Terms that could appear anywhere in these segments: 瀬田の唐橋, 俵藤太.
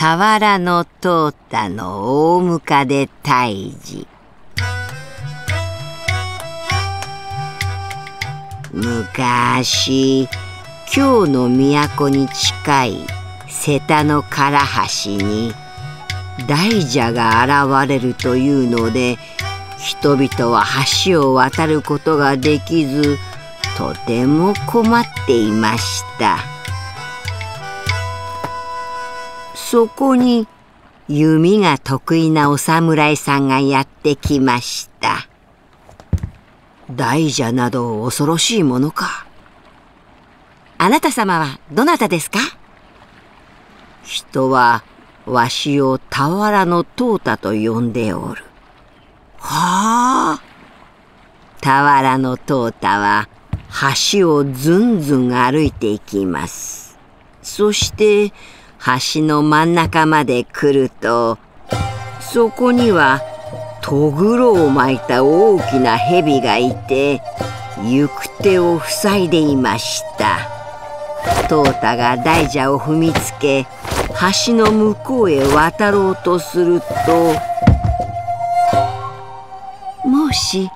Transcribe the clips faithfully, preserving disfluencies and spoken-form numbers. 河原の淘汰の大むかで退治。昔、京の都に近い瀬田の唐橋に大蛇が現れるというので、人々は橋を渡ることができず、とても困っていました。そこに弓が得意なお侍さんがやってきました。大蛇など恐ろしいものか。あなた様はどなたですか？人はわしを俵の淘汰と呼んでおる。はあ。俵の淘汰は橋をずんずん歩いていきます。そして橋の真ん中まで来ると、そこにはとぐろを巻いた大きな蛇がいて、行く手を塞いでいました。淘汰が大蛇を踏みつけ、橋の向こうへ渡ろうとすると、もし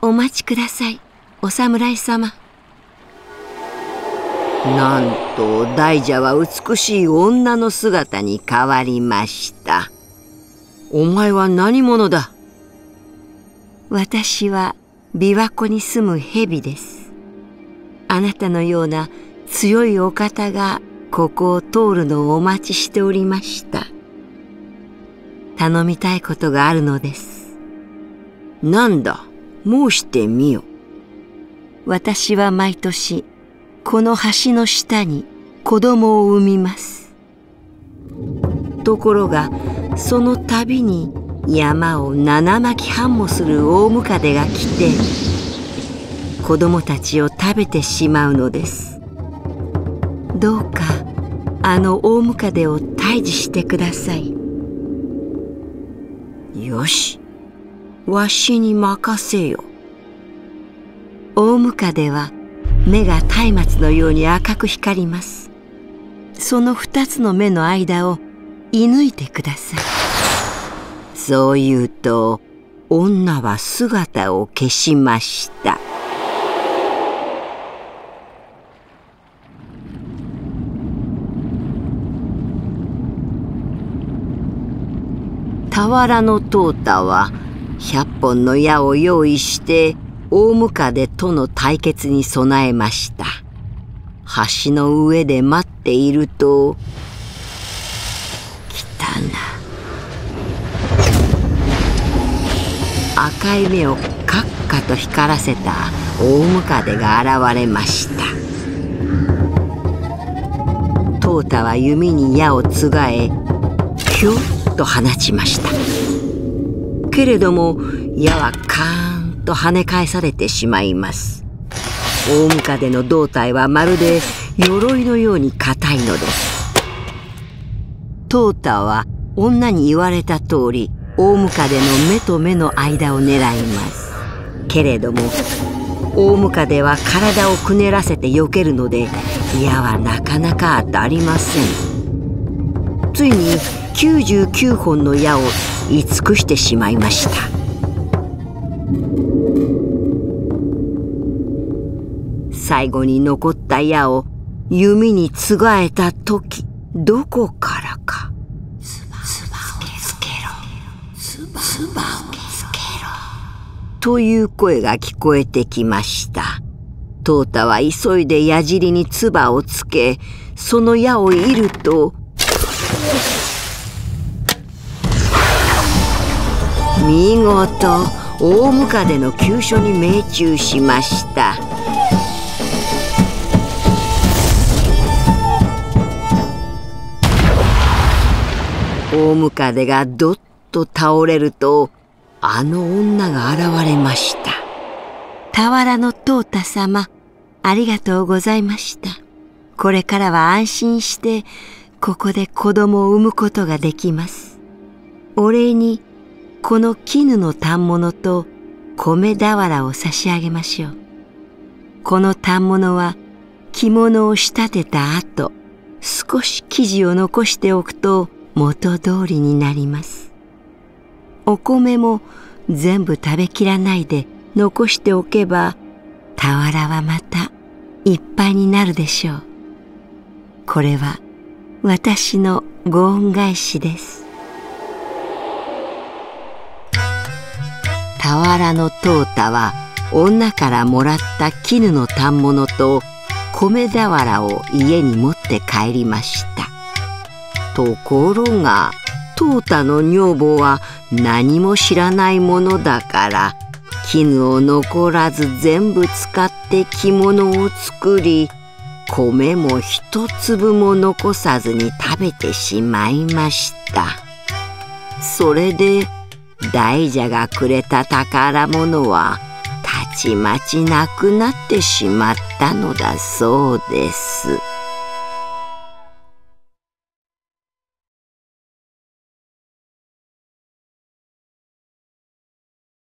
お待ちください、お侍様。なんと大蛇は美しい女の姿に変わりました。お前は何者だ？私は琵琶湖に住む蛇です。あなたのような強いお方がここを通るのをお待ちしておりました。頼みたいことがあるのです。なんだ、申してみよ。私は毎年、この橋の下に子供を産みます。ところが、その度に山を七巻半もする大ムカデが来て、子供たちを食べてしまうのです。どうかあの大ムカデを退治してください。よし、わしに任せよ。大ムカデは目が松明のように赤く光ります。その二つの目の間を射抜いてください。そう言うと、女は姿を消しました。俵の淘汰は百本の矢を用意して、大ムカデとの対決に備えました。橋の上で待っていると、来たな。赤い目をカッカと光らせた大ムカデが現れました。淘汰は弓に矢をつがえ、ひょっと放ちました。けれども矢はカーンと跳ね返されてしまいます。大ムカデの胴体はまるで鎧のように硬いのです。淘汰は女に言われた通り、大ムカデの目と目の間を狙います。けれども、大ムカデは体をくねらせて避けるので、矢はなかなか当たりません。ついにきゅうじゅうきゅうほんの矢を射尽くしてしまいました。最後に残った矢を弓につがえた時、どこからかという声が聞こえてきました。淘汰は急いで矢尻に唾をつけ、その矢を射ると、見事大ムカデの急所に命中しました。大ムカデがどっと倒れると、あの女が現れました。俵の淘汰様、ありがとうございました。これからは安心して、ここで子供を産むことができます。お礼に、この絹の反物と米俵を差し上げましょう。この反物は、着物を仕立てた後、少し生地を残しておくと、元通りになります。お米も全部食べきらないで残しておけば、俵はまたいっぱいになるでしょう。これは私のご恩返しです。俵の淘汰は女からもらった絹の反物と米俵を家に持って帰りました。ところが淘汰の女房は何も知らないものだから、絹を残らず全部使って着物を作り、米も一粒も残さずに食べてしまいました。それで大蛇がくれた宝物はたちまちなくなってしまったのだそうです。